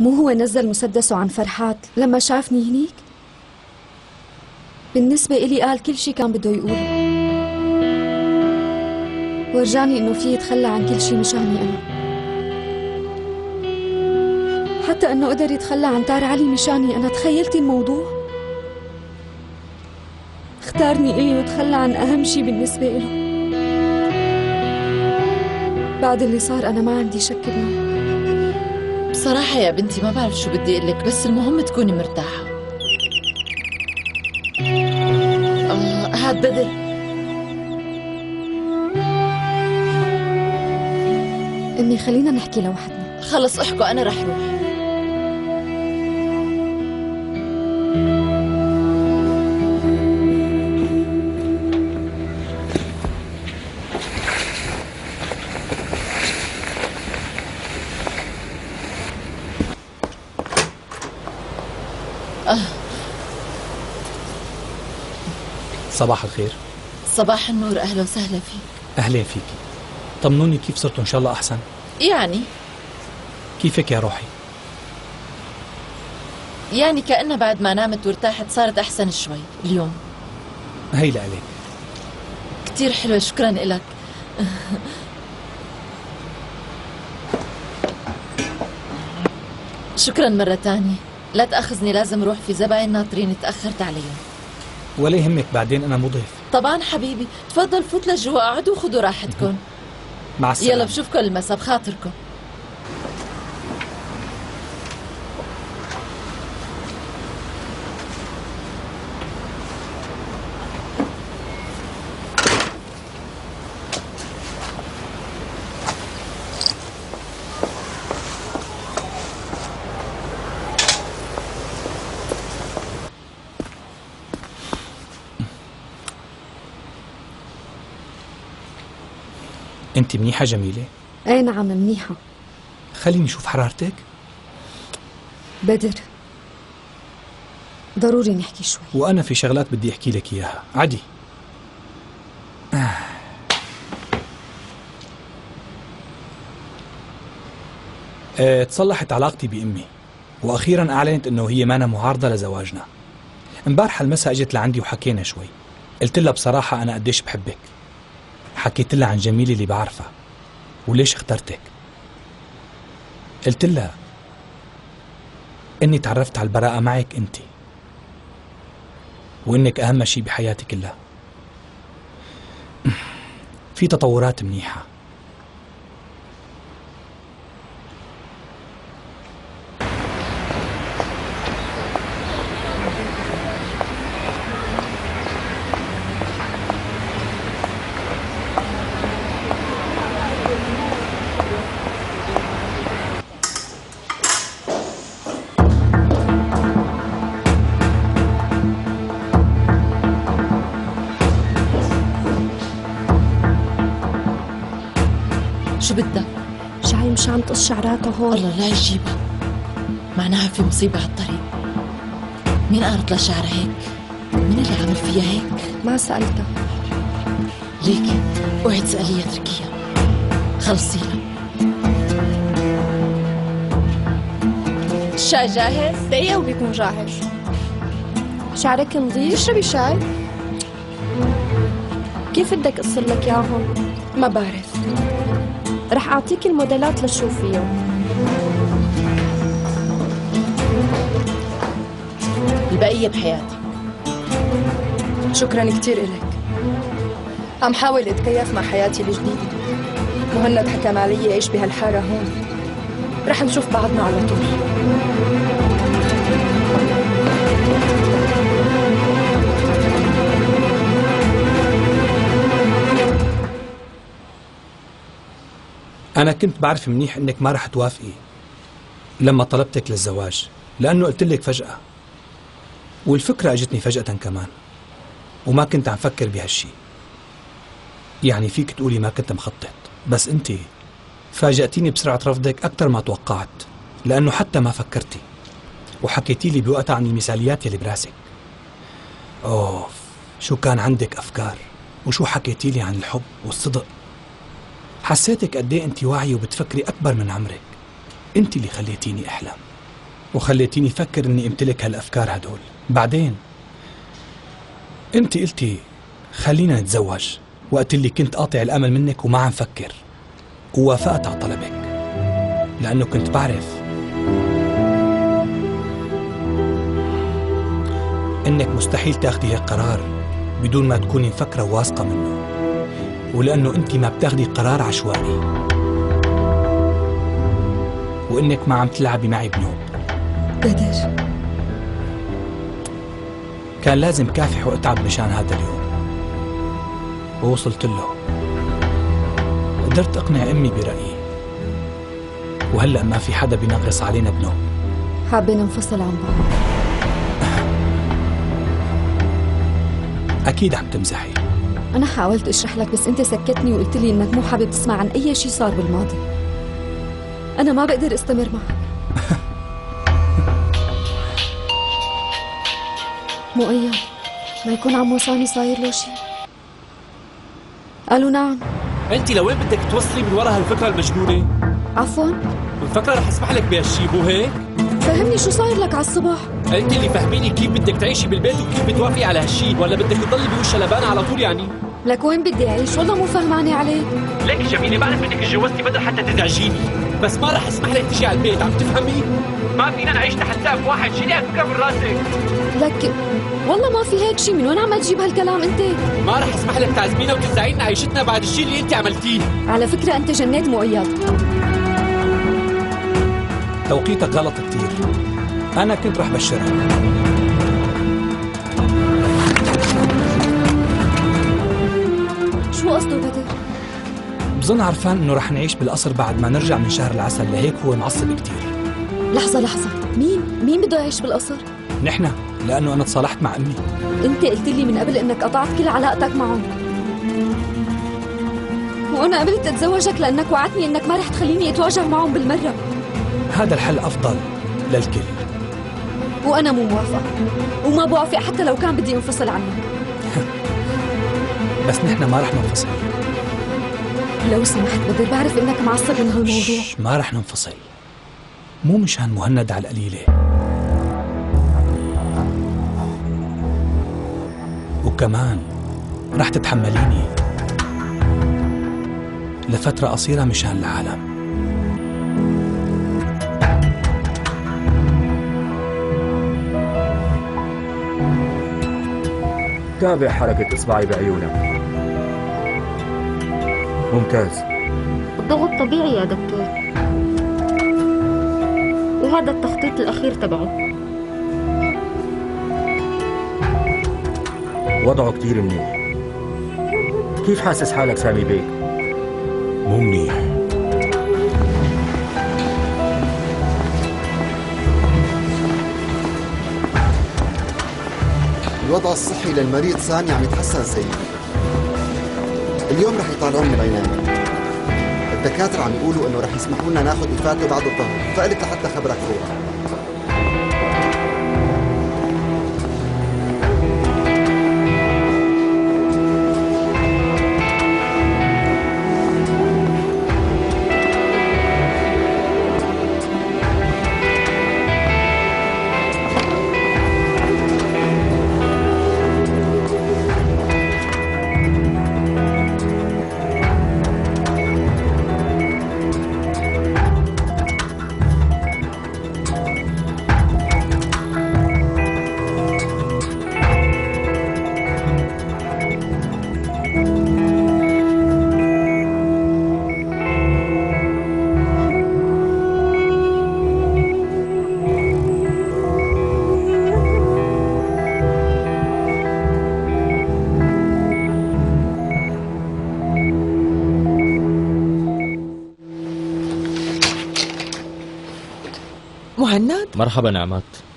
مو هو نزل مسدسه عن فرحات لما شافني هنيك؟ بالنسبة إلي قال كل شي كان بده يقوله، ورجاني إنه فيه يتخلى عن كل شي مشاني أنا، حتى إنه قدر يتخلى عن تار علي مشاني أنا. تخيلتي الموضوع؟ اختارني إلي وتخلى عن أهم شي بالنسبة إله. بعد اللي صار أنا ما عندي شك بنوع. بصراحة يا بنتي ما بعرف شو بدي أقول لك، بس المهم تكوني مرتاحة. الله، هاد بدل. أمي خلينا نحكي لوحدنا. خلص احكوا، أنا رح روح. صباح الخير. صباح النور، أهلا وسهلا فيك. أهلا فيك. طمنوني كيف صرتوا إن شاء الله أحسن؟ يعني كيفك يا روحي؟ يعني كأنها بعد ما نامت وارتاحت صارت أحسن شوي اليوم. هيلا عليك. كتير حلوة، شكرا لك. شكرا مرة تانية، لا تأخذني، لازم أروح، في زباين ناطرين، تأخرت عليهم. ولا يهمك، بعدين أنا مضيف. طبعا حبيبي، تفضل فوت لجوا، اقعدوا وخذوا راحتكم. مع السلامة، يلا بشوفكم المساء، بخاطركم. انت منيحة جميلة؟ اي نعم منيحة. خليني اشوف حرارتك. بدر ضروري نحكي شوي، وانا في شغلات بدي احكي لك اياها. عادي. تصلحت علاقتي بامي، واخيرا اعلنت انه هي مانا معارضة لزواجنا. امبارح المساء اجت لعندي وحكينا شوي، قلت لها بصراحة انا قديش بحبك، حكيت لها عن جميلة اللي بعرفها وليش اخترتك. قلت لها اني تعرفت على البراءة معك انت، وانك اهم شيء بحياتي كلها. في تطورات منيحة. شو بدك؟ شعي مش عم تقص شعراتها هون. الله لا يجيبها، معناها في مصيبة على الطريق. مين قارت لها شعرها هيك؟ مين اللي عمل فيها هيك؟ ما سألتها. ليكي اوعي تسأليها، اتركيها، خلصيها. الشاي جاهز؟ دقيقة وبيكون جاهز. شعرك نظيف؟ تشربي شاي؟ كيف بدك اقصر لك اياهم؟ ما بعرف، رح أعطيك الموديلات لتشوفيهم. البقية بحياتي. شكراً كتير إلك. عم حاول أتكيف مع حياتي الجديدة. مهند حكم علي أعيش بهالحارة هون. رح نشوف بعضنا على طول. أنا كنت بعرف منيح إنك ما رح توافقي لما طلبتك للزواج، لأنه قلت لك فجأة، والفكرة أجتني فجأة كمان، وما كنت عم فكر بهالشي. يعني فيك تقولي ما كنت مخطط، بس أنت فاجأتيني بسرعة رفضك أكثر ما توقعت، لأنه حتى ما فكرتي، وحكيتي لي بوقتها عن المثاليات يلي براسك. أوف، شو كان عندك أفكار، وشو حكيتي لي عن الحب والصدق. حسيتك قد ايه انت واعيه وبتفكري اكبر من عمرك. انت اللي خليتيني احلم. وخليتيني فكر اني امتلك هالافكار هدول. بعدين انت قلتي خلينا نتزوج وقت اللي كنت قاطع الامل منك وما عم فكر، ووافقت على طلبك لانه كنت بعرف انك مستحيل تاخدي هالقرار بدون ما تكوني مفكره وواثقه منه، ولانه انت ما بتاخدي قرار عشوائي، وانك ما عم تلعبي معي بنوب. قديش كان لازم كافح واتعب مشان هذا اليوم، ووصلت له. قدرت اقنع امي برايي، وهلا ما في حدا بينغص علينا بنوب. حابين ننفصل عن بعض. اكيد عم تمزحي. انا حاولت اشرح لك بس انت سكتني وقلت لي انك مو حابب تسمع عن اي شيء صار بالماضي. انا ما بقدر استمر معك. مؤيد ما يكون عم وصاني صاير له شيء؟ قالوا نعم. انت لوين بدك توصلي من ورا هالفكره المجنونه؟ عفوا؟ الفكره رح اسمح لك بهالشيء مو هيك؟ فهمني شو صاير لك على الصبح؟ انت اللي فهميني كيف بدك تعيشي بالبيت وكيف بتوافقي على هالشيء، ولا بدك تضلي بوشها لبانه على طول يعني؟ لك وين بدي اعيش؟ والله مو فهمانه عليك. لك جميله بعرف بدك تجوزتي بدر حتى تزعجيني، بس ما رح اسمح لك تجي على البيت، عم تفهمي؟ ما فينا نعيش تحت سقف واحد، شيلي هالفكره من راسك. لك والله ما في هيك شيء، من وين عم تجيب هالكلام انت؟ ما رح اسمح لك تعذبينا وتزعجينا عيشتنا بعد الشيء اللي انت عملتيه. على فكره انت جنيت مؤيد. توقيتك غلط كثير، انا كنت رح بشرك. شو قصده بدر؟ بظن عرفان انه رح نعيش بالقصر بعد ما نرجع من شهر العسل، لهيك هو معصب كثير. لحظه، مين بده يعيش بالقصر؟ نحن، لانه انا تصالحت مع امي. انت قلت لي من قبل انك قطعت كل علاقتك معهم، وانا قبلت اتزوجك لانك وعدتني انك ما رح تخليني اتواجه معهم بالمره. هذا الحل أفضل للكل، وأنا مو موافقة وما بوافق حتى لو كان بدي انفصل عنك. بس نحن ما رح ننفصل. لو سمحت بدر بعرف إنك معصب من هالموضوع. ما رح ننفصل، مو مشان مهند على القليلة، وكمان رح تتحمليني لفترة قصيرة مشان العالم. تابع حركة إصبعي بعيونك. ممتاز. الضغط طبيعي يا دكتور، وهذا التخطيط الأخير تبعه وضعه كتير منيح. كيف حاسس حالك سامي بيك؟ مو منيح. الوضع الصحي للمريض سامي عم يتحسن سيئا. اليوم رح يطلعون من العناية. الدكاترة عم يقولوا انه رح يسمحوا لنا ناخذ إفادته بعد الظهر، فقلت لحتى خبرك فورا. مرحبا نعمات.